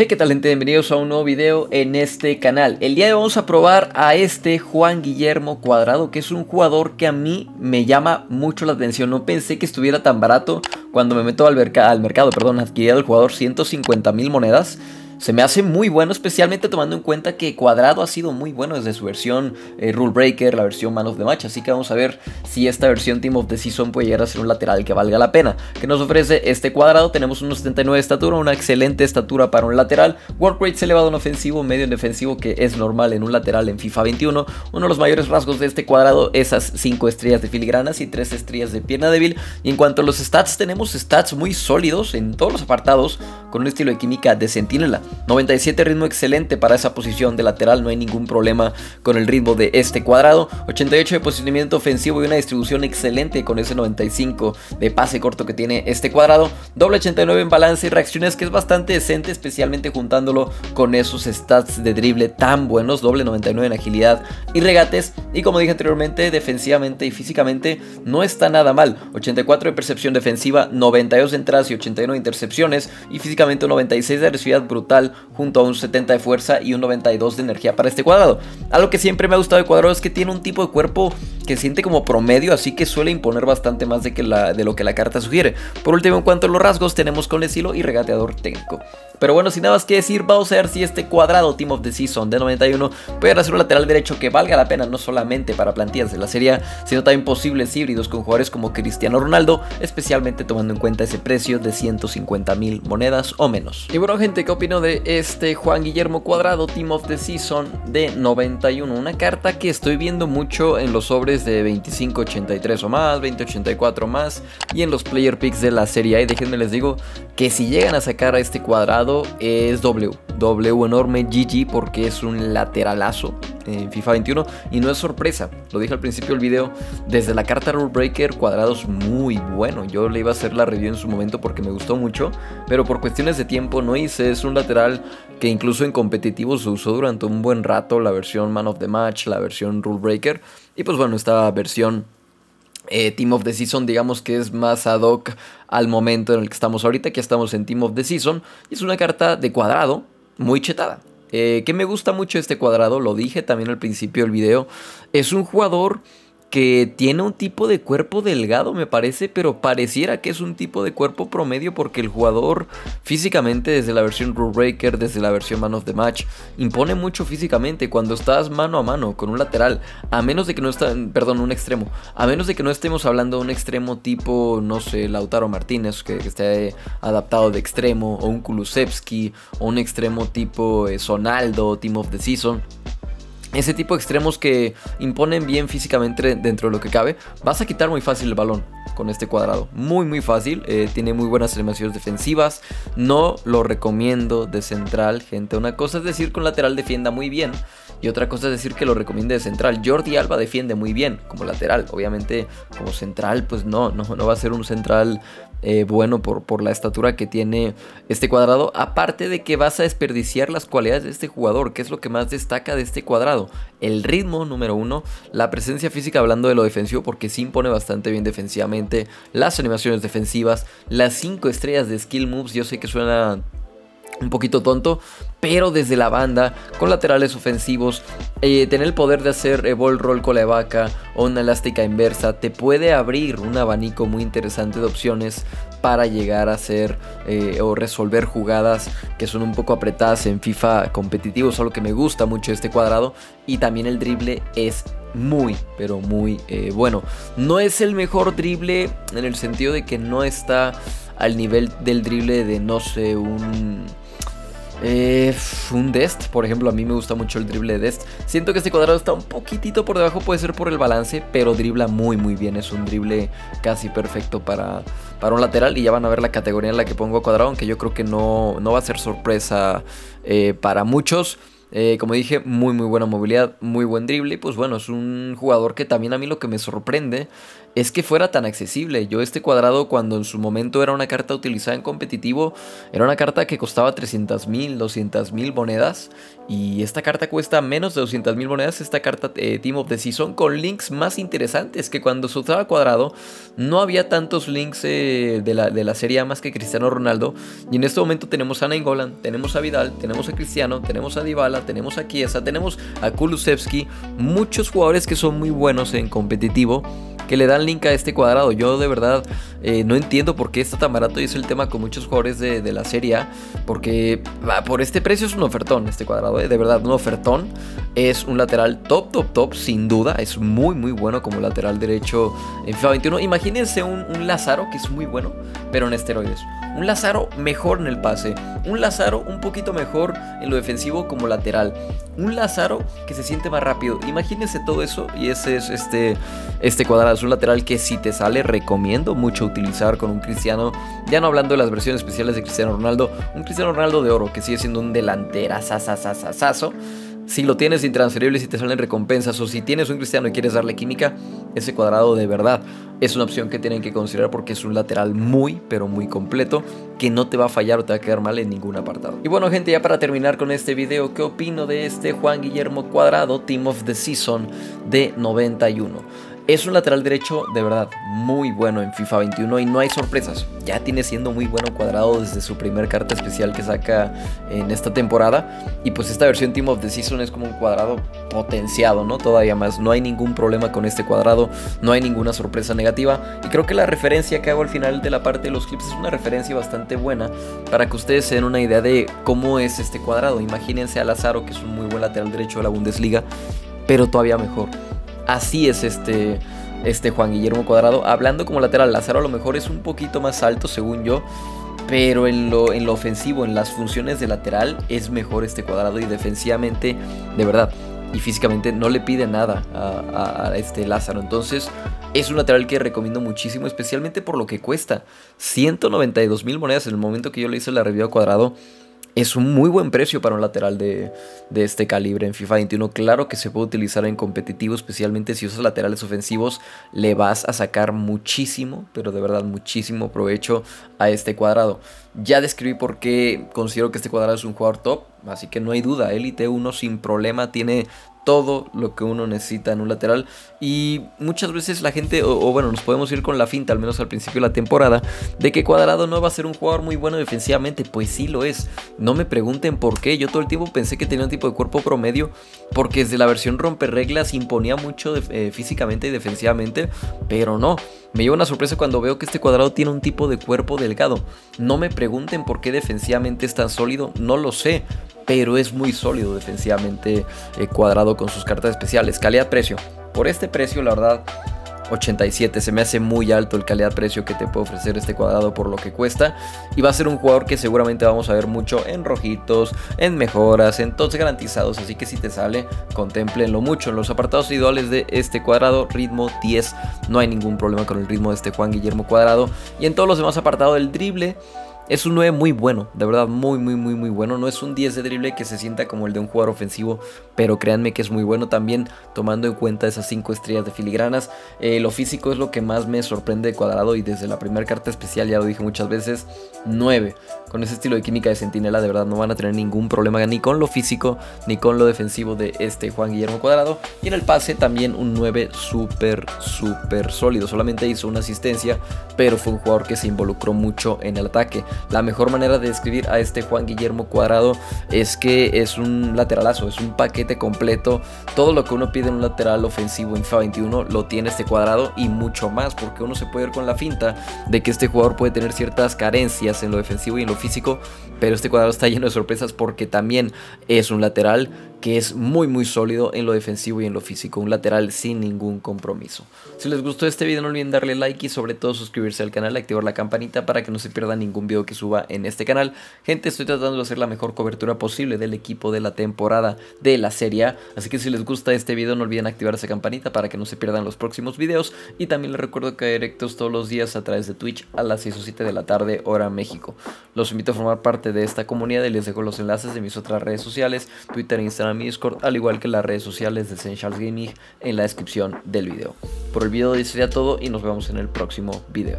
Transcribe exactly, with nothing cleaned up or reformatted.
Hey, qué tal, gente, bienvenidos a un nuevo video en este canal. El día de hoy vamos a probar a este Juan Guillermo Cuadrado, que es un jugador que a mí me llama mucho la atención. No pensé que estuviera tan barato cuando me meto al, al mercado, perdón, adquirí al jugador ciento cincuenta mil monedas. Se me hace muy bueno, especialmente tomando en cuenta que Cuadrado ha sido muy bueno desde su versión eh, RULEBREAKER, la versión Man of the Match. Así que vamos a ver si esta versión Team of the Season puede llegar a ser un lateral que valga la pena. ¿Qué nos ofrece este Cuadrado? Tenemos unos setenta y nueve de estatura, una excelente estatura para un lateral. Work rate elevado en ofensivo, medio en defensivo, que es normal en un lateral en FIFA veintiuno. Uno de los mayores rasgos de este Cuadrado, esas cinco estrellas de filigranas y tres estrellas de pierna débil. Y en cuanto a los stats, tenemos stats muy sólidos en todos los apartados, con un estilo de química de centinela. noventa y siete ritmo excelente para esa posición de lateral, no hay ningún problema con el ritmo de este Cuadrado. ochenta y ocho de posicionamiento ofensivo y una distribución excelente con ese noventa y cinco de pase corto que tiene este Cuadrado. Doble ochenta y nueve en balance y reacciones, que es bastante decente, especialmente juntándolo con esos stats de drible tan buenos. Doble noventa y nueve en agilidad y regates. Y como dije anteriormente, defensivamente y físicamente no está nada mal. ochenta y cuatro de percepción defensiva, noventa y dos de entradas y ochenta y uno de intercepciones. Y físicamente un noventa y seis de agresividad brutal, junto a un setenta de fuerza y un noventa y dos de energía para este Cuadrado. Algo que siempre me ha gustado de Cuadrado es que tiene un tipo de cuerpo que siente como promedio, así que suele imponer bastante más de, que la, de lo que la carta sugiere. Por último, en cuanto a los rasgos, tenemos con el estilo y regateador técnico. Pero bueno, sin nada más que decir, vamos a ver si este Cuadrado Team of the Season de noventa y uno puede hacer un lateral derecho que valga la pena, no solamente para plantillas de la serie, sino también posibles híbridos con jugadores como Cristiano Ronaldo, especialmente tomando en cuenta ese precio de ciento cincuenta mil monedas o menos. Y bueno, gente, ¿qué opino de este Juan Guillermo Cuadrado Team of the Season de noventa y uno? Una carta que estoy viendo mucho en los sobres de veinticinco ochenta y tres o más, veinte ochenta y cuatro o más, y en los player picks de la serie A. Y déjenme les digo que si llegan a sacar a este Cuadrado, es W, W enorme, G G, porque es un lateralazo en FIFA veintiuno. Y no es sorpresa, lo dije al principio del video, desde la carta RULEBREAKER Cuadrado es muy bueno. Yo le iba a hacer la review en su momento porque me gustó mucho, pero por cuestiones de tiempo no hice. Es un lateral que incluso en competitivo se usó durante un buen rato, la versión Man of the Match, la versión RULEBREAKER, y pues bueno, esta versión Eh, Team of the Season, digamos que es más ad hoc al momento en el que estamos ahorita, que estamos en Team of the Season. Y es una carta de Cuadrado muy chetada. Eh, que me gusta mucho este Cuadrado, lo dije también al principio del video. Es un jugador que tiene un tipo de cuerpo delgado, me parece, pero pareciera que es un tipo de cuerpo promedio, porque el jugador físicamente, desde la versión RULEBREAKER, desde la versión Man of the Match, impone mucho físicamente. Cuando estás mano a mano con un lateral, a menos de que no está, perdón, un extremo, a menos de que no estemos hablando de un extremo tipo, no sé, Lautaro Martínez, que, que esté adaptado de extremo, o un Kulusevski, o un extremo tipo eh, Ronaldo, Team of the Season. Ese tipo de extremos que imponen bien físicamente dentro de lo que cabe, vas a quitar muy fácil el balón con este Cuadrado. Muy muy fácil, eh, tiene muy buenas animaciones defensivas. No lo recomiendo de central, gente. Una cosa es decir que un lateral defienda muy bien, y otra cosa es decir que lo recomiende de central. Jordi Alba defiende muy bien como lateral. Obviamente como central, pues no, no, no va a ser un central eh, bueno por, por la estatura que tiene este Cuadrado. Aparte de que vas a desperdiciar las cualidades de este jugador, que es lo que más destaca de este Cuadrado. El ritmo, número uno, la presencia física, hablando de lo defensivo, porque sí impone bastante bien defensivamente, las animaciones defensivas, las cinco estrellas de skill moves. Yo sé que suena un poquito tonto, pero desde la banda, con laterales ofensivos, eh, tener el poder de hacer eh, ball roll con la vaca o una elástica inversa, te puede abrir un abanico muy interesante de opciones para llegar a hacer eh, o resolver jugadas que son un poco apretadas en FIFA competitivo. Es algo que me gusta mucho este Cuadrado. Y también el drible es muy, pero muy eh, bueno. No es el mejor drible en el sentido de que no está al nivel del drible de, no sé, un... Eh, un Dest, por ejemplo. A mí me gusta mucho el drible de Dest. Siento que este Cuadrado está un poquitito por debajo, puede ser por el balance, pero dribla muy muy bien. Es un drible casi perfecto para, para un lateral. Y ya van a ver la categoría en la que pongo a Cuadrado, aunque yo creo que no, no va a ser sorpresa eh, para muchos. Eh, como dije, muy muy buena movilidad, muy buen drible. Y pues bueno, es un jugador que también a mí lo que me sorprende es que fuera tan accesible. Yo este Cuadrado, cuando en su momento era una carta utilizada en competitivo, era una carta que costaba trescientas mil, doscientas mil monedas, y esta carta cuesta menos de doscientas mil monedas. Esta carta eh, Team of the Season, con links más interesantes, que cuando se usaba Cuadrado no había tantos links eh, de, la, de la serie A más que Cristiano Ronaldo. Y en este momento tenemos a Nainggolan, tenemos a Vidal, tenemos a Cristiano, tenemos a Dybala, tenemos a Chiesa, tenemos a Kulusevski, muchos jugadores que son muy buenos en competitivo, que le dan link a este Cuadrado. Yo de verdad eh, no entiendo por qué está tan barato, y es el tema con muchos jugadores de, de la Serie A, porque bah, por este precio es un ofertón este Cuadrado, eh, de verdad, un ofertón. Es un lateral top, top, top, sin duda, es muy, muy bueno como lateral derecho en FIFA veintiuno. Imagínense un, un Lázaro, que es muy bueno, pero en esteroides. Un Lázaro mejor en el pase, un Lázaro un poquito mejor en lo defensivo como lateral, un Lázaro que se siente más rápido. Imagínense todo eso, y ese es este, este Cuadrado. Es un lateral que si te sale, recomiendo mucho utilizar con un Cristiano, ya no hablando de las versiones especiales de Cristiano Ronaldo, un Cristiano Ronaldo de oro, que sigue siendo un delantera sasasasasaso. Si lo tienes intransferible, si te salen recompensas, o si tienes un Cristiano y quieres darle química, ese Cuadrado de verdad es una opción que tienen que considerar, porque es un lateral muy, pero muy completo, que no te va a fallar o te va a quedar mal en ningún apartado. Y bueno, gente, ya para terminar con este video, ¿qué opino de este Juan Guillermo Cuadrado Team of the Season de noventa y uno? Es un lateral derecho de verdad muy bueno en FIFA veintiuno, y no hay sorpresas. Ya tiene siendo muy bueno Cuadrado desde su primer carta especial que saca en esta temporada. Y pues esta versión Team of the Season es como un Cuadrado potenciado, ¿no? Todavía más. No hay ningún problema con este Cuadrado, no hay ninguna sorpresa negativa. Y creo que la referencia que hago al final de la parte de los clips es una referencia bastante buena para que ustedes se den una idea de cómo es este Cuadrado. Imagínense a Lázaro, que es un muy buen lateral derecho de la Bundesliga, pero todavía mejor. Así es este, este Juan Guillermo Cuadrado. Hablando como lateral, Lázaro a lo mejor es un poquito más alto, según yo, pero en lo, en lo ofensivo, en las funciones de lateral, es mejor este Cuadrado. Y defensivamente, de verdad, y físicamente no le pide nada a, a, a este Lázaro. Entonces es un lateral que recomiendo muchísimo, especialmente por lo que cuesta. ciento noventa y dos mil monedas en el momento que yo le hice la review a Cuadrado. Es un muy buen precio para un lateral de, de este calibre en FIFA veintiuno. Claro que se puede utilizar en competitivo, especialmente si usas laterales ofensivos. Le vas a sacar muchísimo, pero de verdad muchísimo provecho a este Cuadrado. Ya describí por qué considero que este Cuadrado es un jugador top, así que no hay duda. Elite uno sin problema tiene todo lo que uno necesita en un lateral. Y muchas veces la gente, o, o bueno, nos podemos ir con la finta, al menos al principio de la temporada, de que Cuadrado no va a ser un jugador muy bueno defensivamente. Pues sí lo es. No me pregunten por qué. Yo todo el tiempo pensé que tenía un tipo de cuerpo promedio, porque desde la versión romperreglas imponía mucho eh, físicamente y defensivamente, pero no. Me lleva una sorpresa cuando veo que este Cuadrado tiene un tipo de cuerpo delgado. No me pregunten por qué defensivamente es tan sólido, no lo sé, pero es muy sólido defensivamente eh, Cuadrado con sus cartas especiales. Calidad-precio. Por este precio, la verdad, ochenta y siete. Se me hace muy alto el calidad-precio que te puede ofrecer este Cuadrado por lo que cuesta. Y va a ser un jugador que seguramente vamos a ver mucho en rojitos, en mejoras, en tots garantizados. Así que si te sale, contémplenlo mucho. En los apartados individuales de este Cuadrado, ritmo diez. No hay ningún problema con el ritmo de este Juan Guillermo Cuadrado. Y en todos los demás apartados del drible, es un nueve muy bueno, de verdad, muy, muy, muy, muy bueno. No es un diez de drible que se sienta como el de un jugador ofensivo, pero créanme que es muy bueno también, tomando en cuenta esas cinco estrellas de filigranas. Eh, lo físico es lo que más me sorprende de Cuadrado, y desde la primera carta especial, ya lo dije muchas veces, nueve. Con ese estilo de química de centinela, de verdad, no van a tener ningún problema ni con lo físico, ni con lo defensivo de este Juan Guillermo Cuadrado. Y en el pase también un nueve súper, súper sólido. Solamente hizo una asistencia, pero fue un jugador que se involucró mucho en el ataque. La mejor manera de describir a este Juan Guillermo Cuadrado es que es un lateralazo, es un paquete completo. Todo lo que uno pide en un lateral ofensivo en FIFA veintiuno lo tiene este Cuadrado, y mucho más, porque uno se puede ir con la finta de que este jugador puede tener ciertas carencias en lo defensivo y en lo físico, pero este Cuadrado está lleno de sorpresas, porque también es un lateral que es muy muy sólido en lo defensivo y en lo físico, un lateral sin ningún compromiso. Si les gustó este video, no olviden darle like y sobre todo suscribirse al canal y activar la campanita para que no se pierda ningún video que suba en este canal. Gente, estoy tratando de hacer la mejor cobertura posible del equipo de la temporada de la Serie A. Así que si les gusta este video, no olviden activar esa campanita para que no se pierdan los próximos videos. Y también les recuerdo que hay directos todos los días a través de Twitch a las seis o siete de la tarde, hora México. Los invito a formar parte de esta comunidad y les dejo los enlaces de mis otras redes sociales, Twitter, Instagram y Discord, al igual que las redes sociales de Essentials Gaming en la descripción del video. Por el video de hoy sería todo y nos vemos en el próximo video.